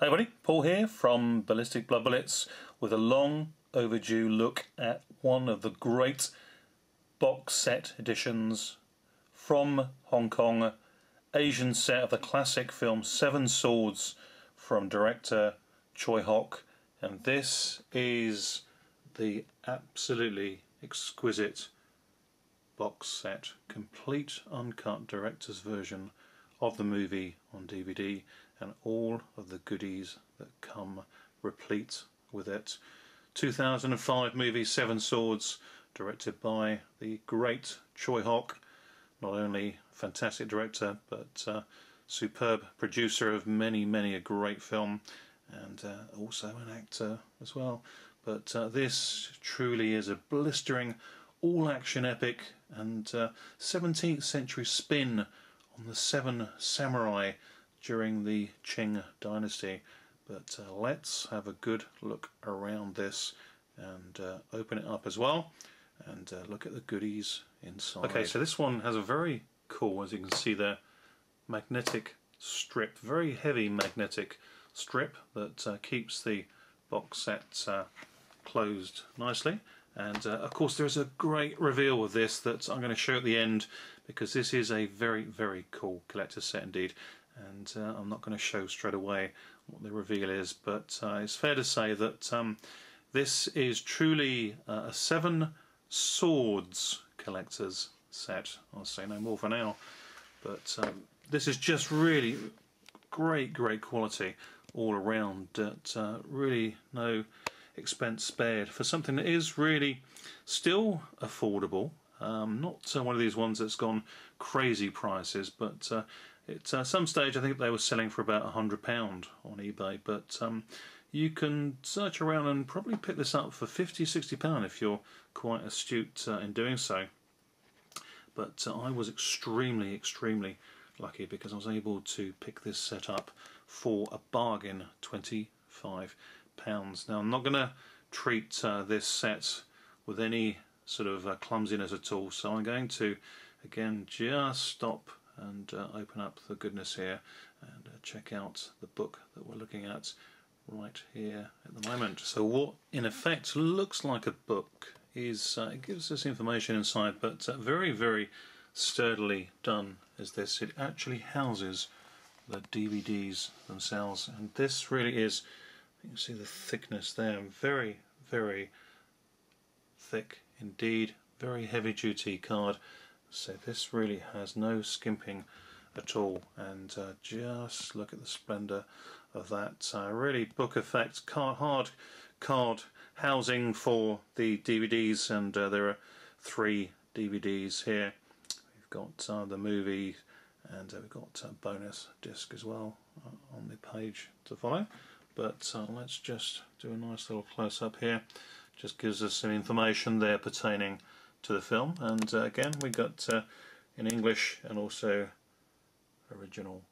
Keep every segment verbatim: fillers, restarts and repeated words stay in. Hi everybody, Paul here from Ballistic Blood Bullets with a long overdue look at one of the great box set editions from Hong Kong, Asian set of the classic film Seven Swords from director Tsui Hark, and this is the absolutely exquisite box set, complete uncut director's version of the movie on D V D and all of the goodies that come replete with it. two thousand five movie Seven Swords, directed by the great Tsui Hark, not only fantastic director but uh, superb producer of many many a great film, and uh, also an actor as well, but uh, this truly is a blistering all-action epic and uh, seventeenth century spin on the Seven Samurai during the Qing Dynasty. But uh, let's have a good look around this and uh, open it up as well and uh, look at the goodies inside. Okay, so this one has a very cool, as you can see there, magnetic strip, very heavy magnetic strip that uh, keeps the box set uh, closed nicely. And uh, of course there's a great reveal with this that I'm going to show at the end, because this is a very very cool collector's set indeed, and uh, I'm not going to show straight away what the reveal is, but uh, it's fair to say that um, this is truly uh, a Seven Swords collector's set. I'll say no more for now, but um, this is just really great great quality all around, that uh, really no expense spared for something that is really still affordable. Um, not uh, one of these ones that's gone crazy prices, but uh, at uh, some stage I think they were selling for about a hundred pound on eBay, but um, you can search around and probably pick this up for fifty, sixty pound if you're quite astute uh, in doing so. But uh, I was extremely extremely lucky, because I was able to pick this set up for a bargain, twenty-five pounds. Now, I'm not going to treat uh, this set with any sort of uh, clumsiness at all, so I'm going to again just stop and uh, open up the goodness here and uh, check out the book that we're looking at right here at the moment. So what in effect looks like a book is, uh, it gives us information inside, but uh, very very sturdily done is this. It actually houses the D V Ds themselves, and this really is, you can see the thickness there, very very thick indeed, very heavy duty card, so this really has no skimping at all. And uh, just look at the splendour of that, uh, really book effect, card, hard card housing for the D V Ds, and uh, there are three D V Ds here. We've got uh, the movie, and uh, we've got a bonus disc as well uh, on the page to follow. But uh, let's just do a nice little close-up here. Just gives us some information there pertaining to the film. And uh, again, we got uh, in English and also original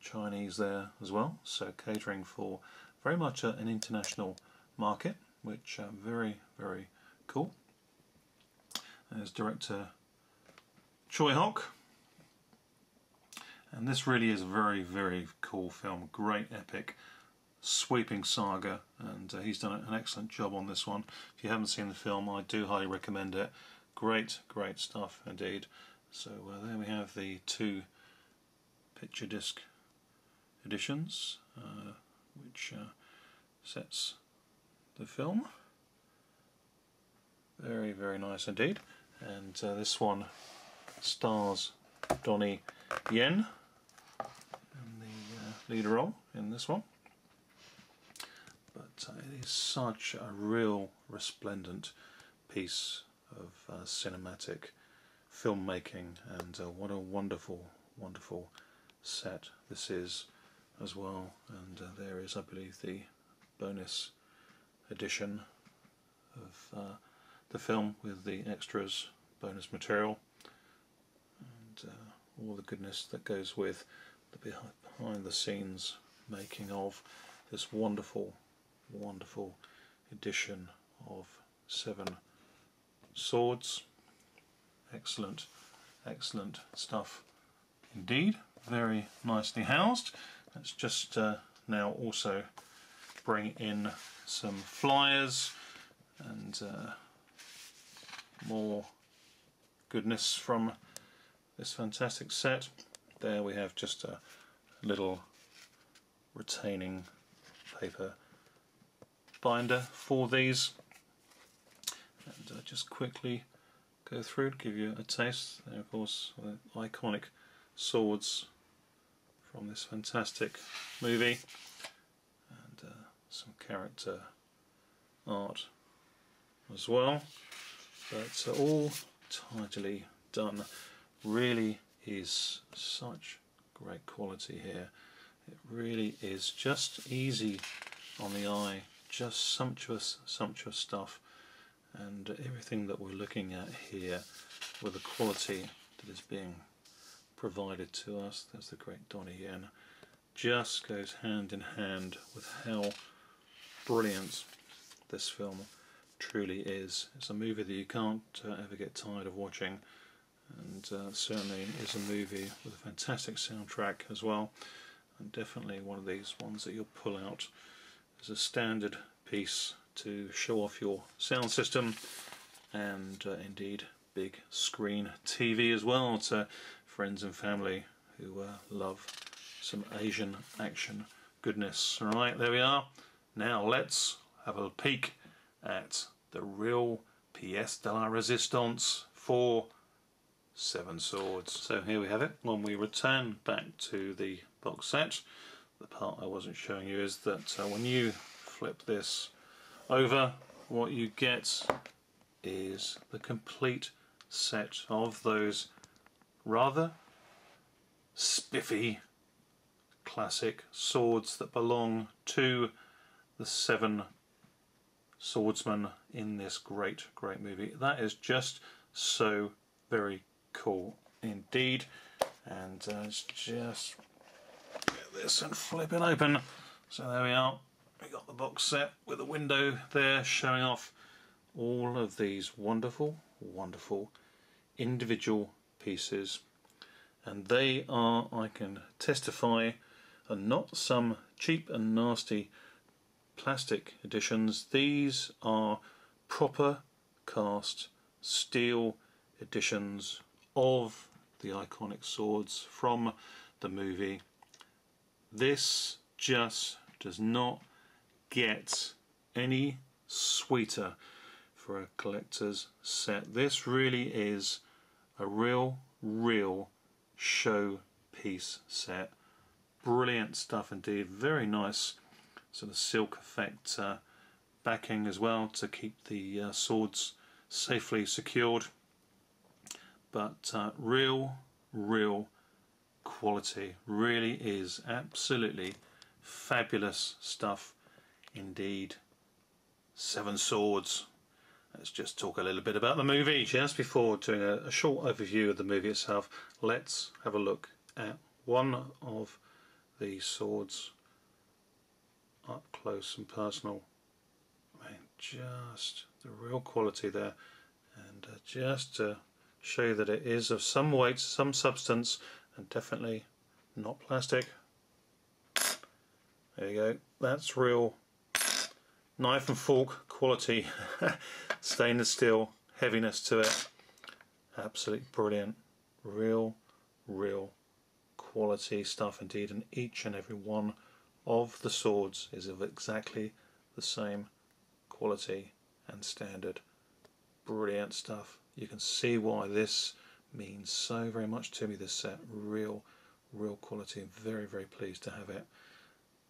Chinese there as well. So catering for very much uh, an international market, which uh, very, very cool. There's director Tsui Hark. And this really is a very, very cool film. Great epic. Sweeping saga, and uh, he's done an excellent job on this one. If you haven't seen the film, I do highly recommend it. Great great stuff indeed. So uh, there we have the two picture disc editions, uh, which uh, sets the film. Very very nice indeed. And uh, this one stars Donnie Yen in the uh, lead role in this one. But uh, it is such a real resplendent piece of uh, cinematic filmmaking, and uh, what a wonderful, wonderful set this is as well. And uh, there is, I believe, the bonus edition of uh, the film with the extras, bonus material, and uh, all the goodness that goes with the behind-the-scenes making of this wonderful wonderful edition of Seven Swords. Excellent, excellent stuff indeed. Very nicely housed. Let's just uh, now also bring in some flyers and uh, more goodness from this fantastic set. There we have just a little retaining paper binder for these, and uh, just quickly go through to give you a taste. And of course, the iconic swords from this fantastic movie, and uh, some character art as well. But uh, all tidily done. Really is such great quality here. It really is just easy on the eye, just sumptuous, sumptuous stuff, and everything that we're looking at here with the quality that is being provided to us. There's the great Donnie Yen. Just goes hand in hand with how brilliant this film truly is. It's a movie that you can't uh, ever get tired of watching, and uh, certainly is a movie with a fantastic soundtrack as well, and definitely one of these ones that you'll pull out as a standard piece to show off your sound system, and uh, indeed big screen T V as well, to friends and family who uh, love some Asian action goodness. Alright, there we are. Now let's have a peek at the real pièce de la résistance for Seven Swords. So here we have it. When we return back to the box set, the part I wasn't showing you is that uh, when you flip this over, what you get is the complete set of those rather spiffy classic swords that belong to the seven swordsmen in this great, great movie. That is just so very cool indeed. And uh, let's just get this and flip it open. So there we are. We got the box set with a window there showing off all of these wonderful, wonderful individual pieces, and they are, I can testify, are not some cheap and nasty plastic editions. These are proper cast steel editions of the iconic swords from the movie. This just does not get any sweeter for a collector's set. This really is a real, real showpiece set. Brilliant stuff indeed. Very nice sort of silk effect uh, backing as well to keep the uh, swords safely secured. But uh, real, real quality. Really is absolutely fabulous stuff indeed. Seven Swords. Let's just talk a little bit about the movie. Just before doing a, a short overview of the movie itself, let's have a look at one of the swords up close and personal. I mean, just the real quality there, and uh, just to show you that it is of some weight, some substance, and definitely not plastic. There you go. That's real knife and fork quality. Stainless steel heaviness to it. Absolutely brilliant. Real, real quality stuff indeed. And each and every one of the swords is of exactly the same quality and standard. Brilliant stuff. You can see why this means so very much to me, this set. Real, real quality. I'm very, very pleased to have it.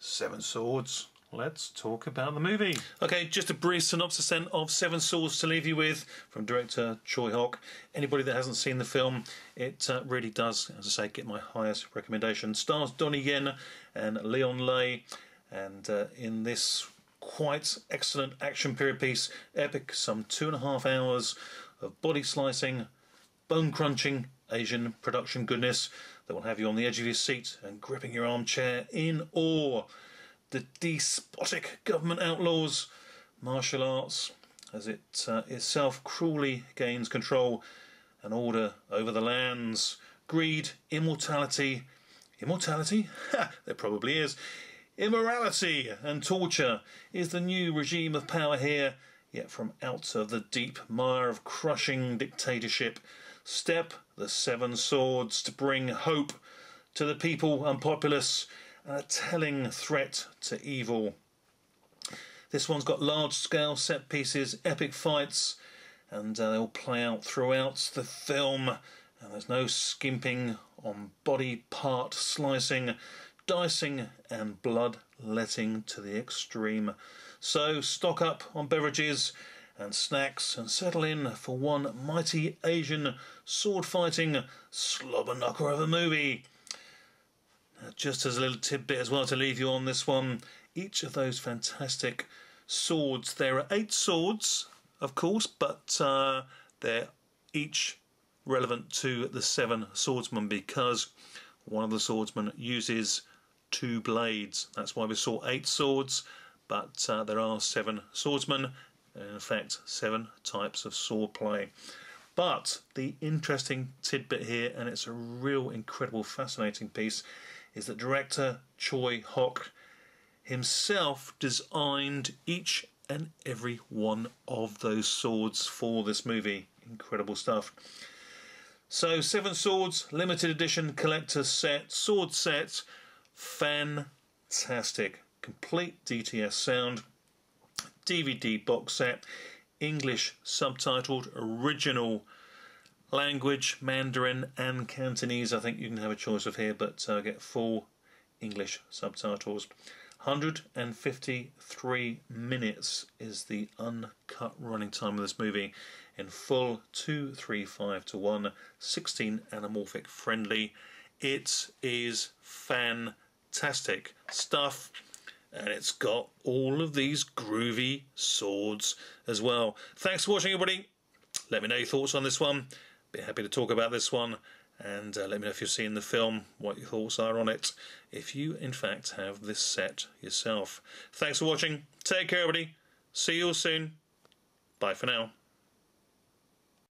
Seven Swords. Let's talk about the movie. Okay, just a brief synopsis then of Seven Swords to leave you with from director Tsui Hark. Anybody that hasn't seen the film, it uh, really does, as I say, get my highest recommendation. Stars Donnie Yen and Leon Leigh, and uh, in this quite excellent action period piece, epic, some two and a half hours of body slicing, bone crunching Asian production goodness that will have you on the edge of your seat and gripping your armchair in awe. The despotic government outlaws martial arts as it uh, itself cruelly gains control and order over the lands. Greed, immortality, immortality? Ha! There probably is. Immorality and torture is the new regime of power here, yet from out of the deep mire of crushing dictatorship step the Seven Swords to bring hope to the people and populace, and a telling threat to evil. This one's got large-scale set pieces, epic fights, and uh, they'll play out throughout the film, and there's no skimping on body part slicing, dicing and blood-letting to the extreme. So stock up on beverages and snacks and settle in for one mighty Asian sword-fighting slobber-knocker of a movie. Now, just as a little tidbit as well to leave you on this one, each of those fantastic swords, there are eight swords of course, but uh, they're each relevant to the Seven Swordsmen because one of the swordsmen uses two blades. That's why we saw eight swords, but uh, there are seven swordsmen, and in fact seven types of swordplay. But the interesting tidbit here, and it's a real incredible fascinating piece, is that director Tsui Hark himself designed each and every one of those swords for this movie. Incredible stuff. So Seven Swords limited edition collector set, sword set, fantastic. Complete D T S sound, D V D box set, English subtitled, original language, Mandarin and Cantonese. I think you can have a choice of here, but uh, get full English subtitles. one hundred fifty-three minutes is the uncut running time of this movie, in full two three five to one, sixteen anamorphic friendly. It is fantastic stuff, and it's got all of these groovy swords as well. Thanks for watching, everybody. Let me know your thoughts on this one. Be happy to talk about this one. And uh, let me know if you've seen the film, what your thoughts are on it, if you in fact have this set yourself. Thanks for watching. Take care, everybody. See you all soon. Bye for now.